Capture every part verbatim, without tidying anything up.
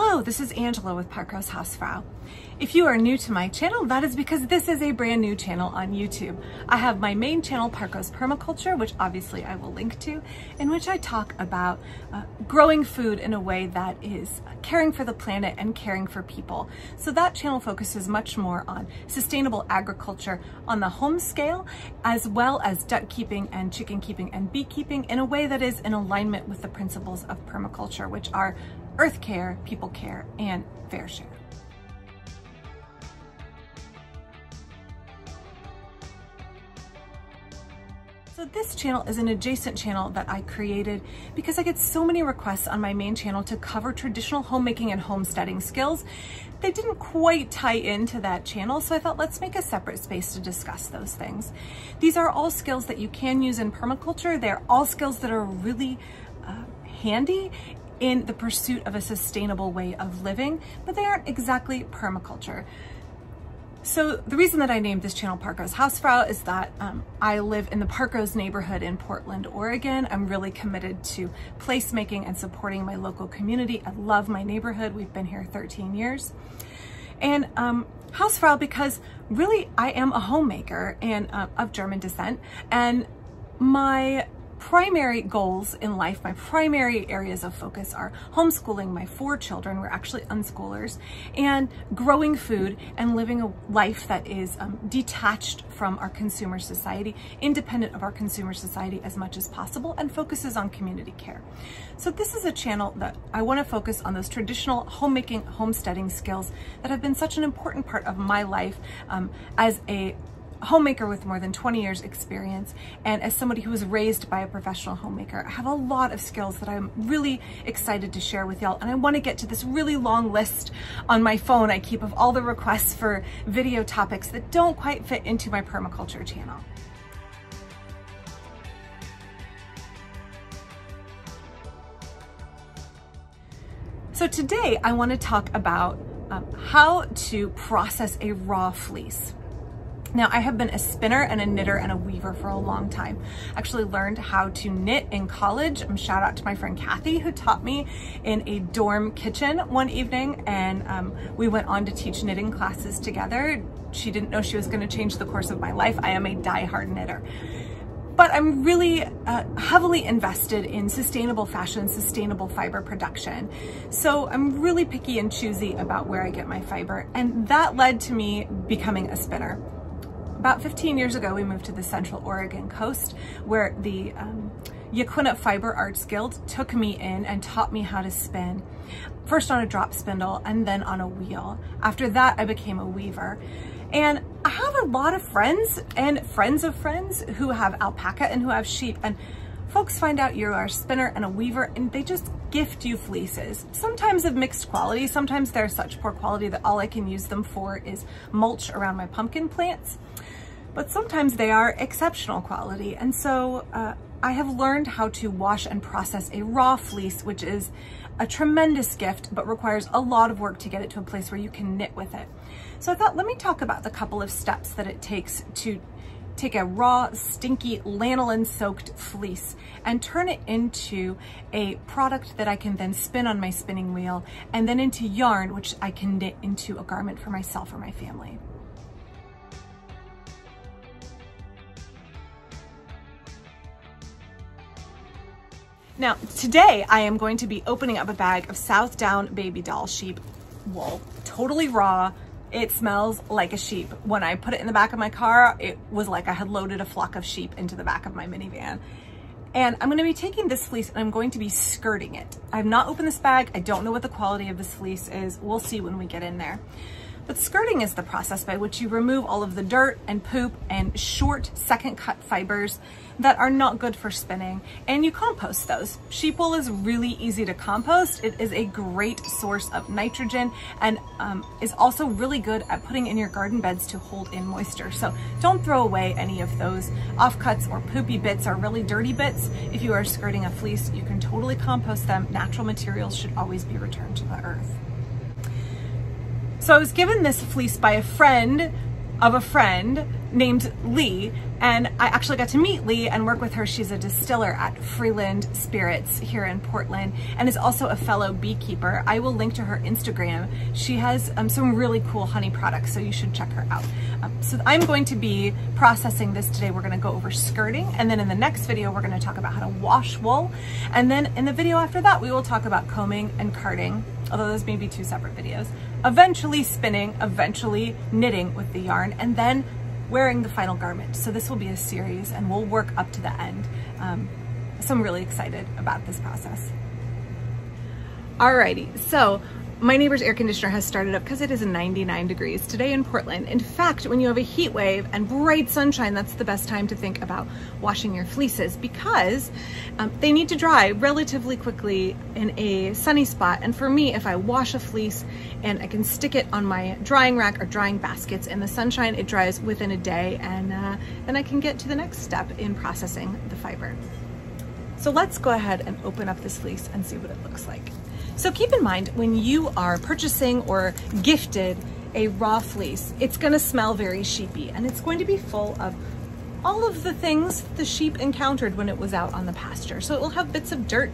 Hello, this is Angela with Parkrose Hausfrau. If you are new to my channel, that is because this is a brand new channel on YouTube. I have my main channel, Parkrose Permaculture, which obviously I will link to, in which I talk about uh, growing food in a way that is caring for the planet and caring for people. So that channel focuses much more on sustainable agriculture on the home scale, as well as duck keeping and chicken keeping and beekeeping in a way that is in alignment with the principles of permaculture, which are earth care, people care, and fair share. So this channel is an adjacent channel that I created because I get so many requests on my main channel to cover traditional homemaking and homesteading skills. They didn't quite tie into that channel, so I thought let's make a separate space to discuss those things. These are all skills that you can use in permaculture. They're all skills that are really uh, handy in the pursuit of a sustainable way of living, but they aren't exactly permaculture. So the reason that I named this channel Parkrose Hausfrau is that um, I live in the Parkrose neighborhood in Portland, Oregon. I'm really committed to placemaking and supporting my local community. I love my neighborhood. We've been here thirteen years. And um, Hausfrau because really I am a homemaker and uh, of German descent, and my primary goals in life, my primary areas of focus are homeschooling my four children, we're actually unschoolers, and growing food and living a life that is um, detached from our consumer society, independent of our consumer society as much as possible, and focuses on community care. So this is a channel that I want to focus on those traditional homemaking, homesteading skills that have been such an important part of my life um, as a homemaker with more than twenty years experience, and as somebody who was raised by a professional homemaker, I have a lot of skills that I'm really excited to share with y'all, and I want to get to this really long list on my phone I keep of all the requests for video topics that don't quite fit into my permaculture channel. So today I want to talk about um, how to process a raw fleece. Now, I have been a spinner and a knitter and a weaver for a long time. I actually learned how to knit in college. Um, shout out to my friend Kathy, who taught me in a dorm kitchen one evening, and um, we went on to teach knitting classes together. She didn't know she was going to change the course of my life. I am a diehard knitter. But I'm really uh, heavily invested in sustainable fashion, sustainable fiber production. So I'm really picky and choosy about where I get my fiber, and that led to me becoming a spinner. About fifteen years ago, we moved to the central Oregon coast, where the um, Yaquina Fiber Arts Guild took me in and taught me how to spin, first on a drop spindle and then on a wheel. After that, I became a weaver. And I have a lot of friends and friends of friends who have alpaca and who have sheep, and folks find out you are a spinner and a weaver and they just gift you fleeces, sometimes of mixed quality. Sometimes they're such poor quality that all I can use them for is mulch around my pumpkin plants, but sometimes they are exceptional quality. And so uh, I have learned how to wash and process a raw fleece, which is a tremendous gift, but requires a lot of work to get it to a place where you can knit with it. So I thought, let me talk about the couple of steps that it takes to take a raw, stinky, lanolin-soaked fleece and turn it into a product that I can then spin on my spinning wheel, and then into yarn, which I can knit into a garment for myself or my family. Now, today I am going to be opening up a bag of Southdown Baby Doll sheep wool, totally raw. It smells like a sheep. When I put it in the back of my car, it was like I had loaded a flock of sheep into the back of my minivan. And I'm going to be taking this fleece and I'm going to be skirting it. I've not opened this bag. I don't know what the quality of this fleece is. We'll see when we get in there. But skirting is the process by which you remove all of the dirt and poop and short second cut fibers that are not good for spinning, and you compost those. Sheep wool is really easy to compost. It is a great source of nitrogen, and um, is also really good at putting in your garden beds to hold in moisture. So don't throw away any of those offcuts or poopy bits or really dirty bits. If you are skirting a fleece, you can totally compost them. Natural materials should always be returned to the earth. So I was given this fleece by a friend of a friend named Lee, and I actually got to meet Lee and work with her. She's a distiller at Freeland Spirits here in Portland and is also a fellow beekeeper. I will link to her Instagram. She has um, some really cool honey products, so you should check her out. Um, so I'm going to be processing this today. We're gonna go over skirting, and then in the next video, we're gonna talk about how to wash wool. And then in the video after that, we will talk about combing and carding, although those may be two separate videos. Eventually spinning, eventually knitting with the yarn, and then wearing the final garment. So this will be a series and we'll work up to the end. Um, so I'm really excited about this process. Alrighty, so my neighbor's air conditioner has started up because it is ninety-nine degrees today in Portland. In fact, when you have a heat wave and bright sunshine, that's the best time to think about washing your fleeces, because um, they need to dry relatively quickly in a sunny spot. And for me, if I wash a fleece and I can stick it on my drying rack or drying baskets in the sunshine, it dries within a day, and uh, then I can get to the next step in processing the fiber. So let's go ahead and open up this fleece and see what it looks like. So keep in mind, when you are purchasing or gifted a raw fleece, it's gonna smell very sheepy, and it's going to be full of all of the things the sheep encountered when it was out on the pasture. So it will have bits of dirt,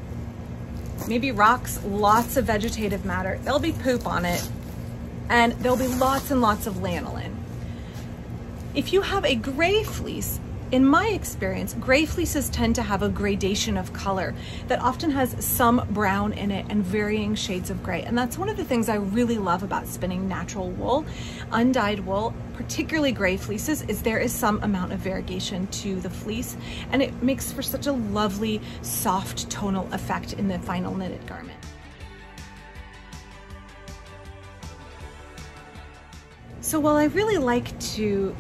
maybe rocks, lots of vegetative matter. There'll be poop on it, and there'll be lots and lots of lanolin. If you have a gray fleece, in my experience, gray fleeces tend to have a gradation of color that often has some brown in it and varying shades of gray. And that's one of the things I really love about spinning natural wool, undyed wool, particularly gray fleeces, is there is some amount of variegation to the fleece, and it makes for such a lovely, soft tonal effect in the final knitted garment. So while I really like to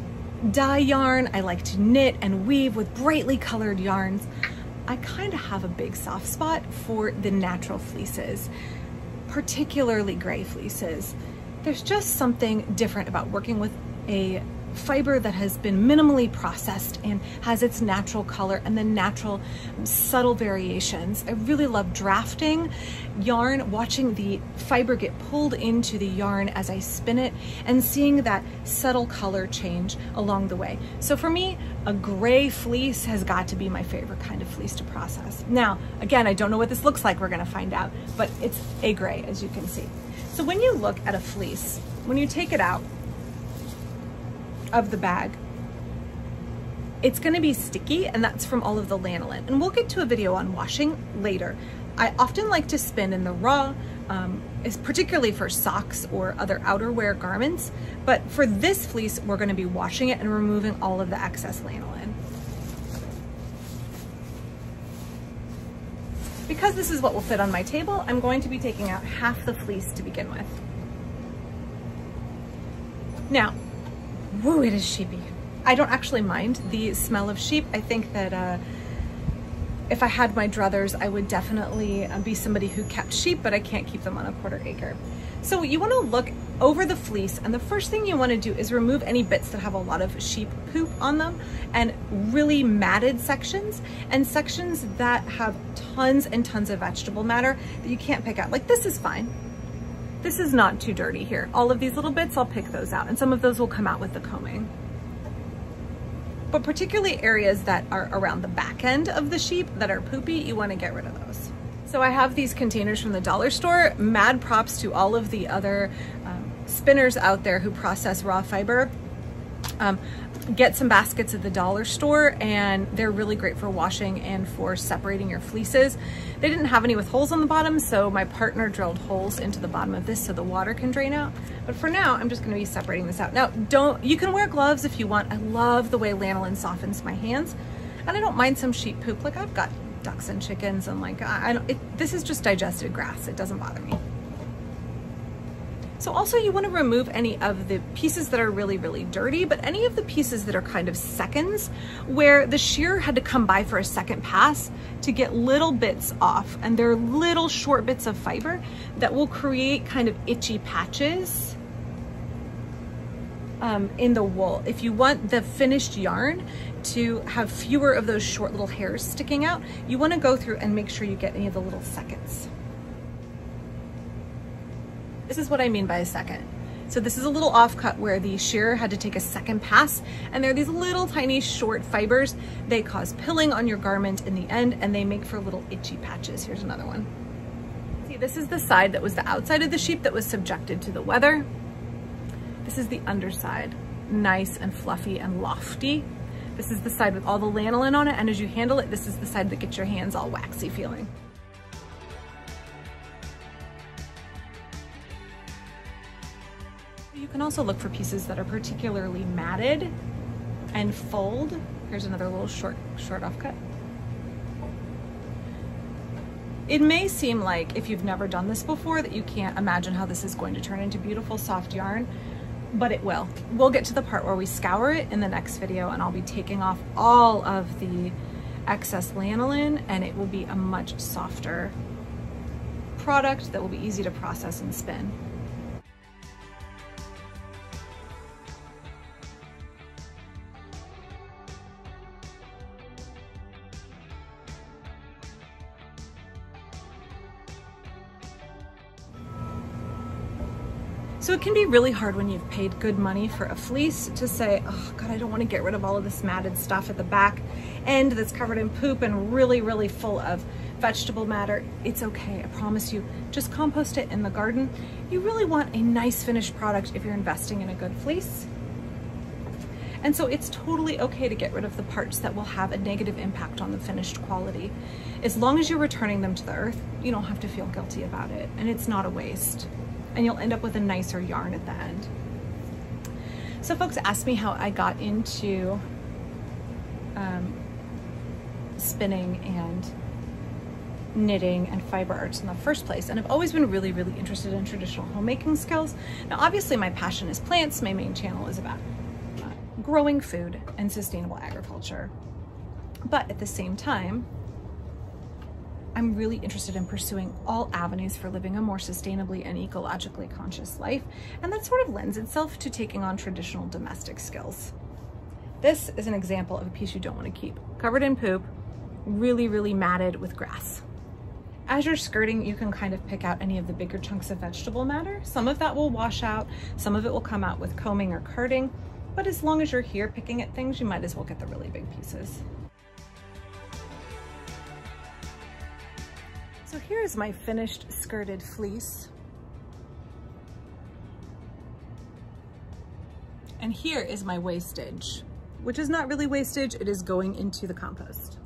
dye yarn, I like to knit and weave with brightly colored yarns, I kind of have a big soft spot for the natural fleeces, particularly gray fleeces. There's just something different about working with a fiber that has been minimally processed and has its natural color and the natural subtle variations. I really love drafting yarn, watching the fiber get pulled into the yarn as I spin it, and seeing that subtle color change along the way. So for me, a gray fleece has got to be my favorite kind of fleece to process. Now, again, I don't know what this looks like. We're gonna find out, but it's a gray, as you can see. So when you look at a fleece, when you take it out of the bag, it's going to be sticky, and that's from all of the lanolin, and we'll get to a video on washing later. I often like to spin in the raw, um, is particularly for socks or other outerwear garments, but for this fleece we're going to be washing it and removing all of the excess lanolin. Because this is what will fit on my table, I'm going to be taking out half the fleece to begin with. Now, woo, it is sheepy. I don't actually mind the smell of sheep. I think that uh, if I had my druthers, I would definitely be somebody who kept sheep, but I can't keep them on a quarter acre. So you want to look over the fleece, and the first thing you want to do is remove any bits that have a lot of sheep poop on them, and really matted sections, and sections that have tons and tons of vegetable matter that you can't pick out. Like, this is fine. This is not too dirty here. All of these little bits, I'll pick those out, and some of those will come out with the combing. But particularly areas that are around the back end of the sheep that are poopy, you want to get rid of those. So I have these containers from the dollar store. Mad props to all of the other um, spinners out there who process raw fiber. Um, get some baskets at the dollar store, and they're really great for washing and for separating your fleeces. They didn't have any with holes on the bottom, so my partner drilled holes into the bottom of this so the water can drain out. But for now, I'm just going to be separating this out. Now, don't, you can wear gloves if you want. I love the way lanolin softens my hands, and I don't mind some sheep poop. Like, I've got ducks and chickens, and like I, I don't, it, this is just digested grass. It doesn't bother me. So also you want to remove any of the pieces that are really, really dirty, but any of the pieces that are kind of seconds where the shearer had to come by for a second pass to get little bits off. And they're little short bits of fiber that will create kind of itchy patches um, in the wool. If you want the finished yarn to have fewer of those short little hairs sticking out, you want to go through and make sure you get any of the little seconds. This is what I mean by a second. So this is a little offcut where the shearer had to take a second pass, and they're these little tiny short fibers. They cause pilling on your garment in the end, and they make for little itchy patches. Here's another one. See, this is the side that was the outside of the sheep that was subjected to the weather. This is the underside, nice and fluffy and lofty. This is the side with all the lanolin on it, and as you handle it, this is the side that gets your hands all waxy feeling. You can also look for pieces that are particularly matted and fold. Here's another little short, short offcut. It may seem like, if you've never done this before, that you can't imagine how this is going to turn into beautiful soft yarn, but it will. We'll get to the part where we scour it in the next video, and I'll be taking off all of the excess lanolin, and it will be a much softer product that will be easy to process and spin. So it can be really hard when you've paid good money for a fleece to say, oh God, I don't want to get rid of all of this matted stuff at the back end that's covered in poop and really, really full of vegetable matter. It's okay, I promise you. Just compost it in the garden. You really want a nice finished product if you're investing in a good fleece. And so it's totally okay to get rid of the parts that will have a negative impact on the finished quality. As long as you're returning them to the earth, you don't have to feel guilty about it, and it's not a waste. And you'll end up with a nicer yarn at the end. So folks asked me how I got into um, spinning and knitting and fiber arts in the first place. And I've always been really, really interested in traditional homemaking skills. Now, obviously my passion is plants. My main channel is about uh, growing food and sustainable agriculture. But at the same time, I'm really interested in pursuing all avenues for living a more sustainably and ecologically conscious life, and that sort of lends itself to taking on traditional domestic skills. This is an example of a piece you don't want to keep. Covered in poop, really, really matted with grass. As you're skirting, you can kind of pick out any of the bigger chunks of vegetable matter. Some of that will wash out, some of it will come out with combing or carding, but as long as you're here picking at things, you might as well get the really big pieces. So here is my finished skirted fleece. And here is my wastage, which is not really wastage, it is going into the compost.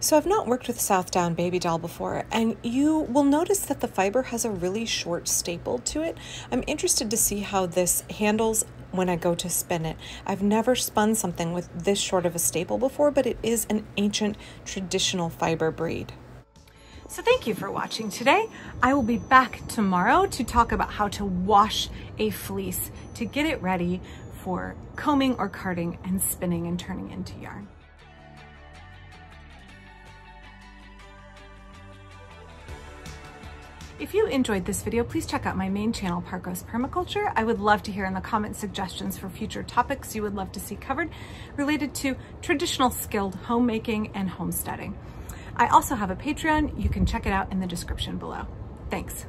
So I've not worked with Southdown Baby Doll before, and you will notice that the fiber has a really short staple to it. I'm interested to see how this handles when I go to spin it. I've never spun something with this short of a staple before, but it is an ancient traditional fiber breed. So thank you for watching today. I will be back tomorrow to talk about how to wash a fleece to get it ready for combing or carding and spinning and turning into yarn. If you enjoyed this video, please check out my main channel, Parkrose Permaculture. I would love to hear in the comments suggestions for future topics you would love to see covered related to traditional skilled homemaking and homesteading. I also have a Patreon. You can check it out in the description below. Thanks.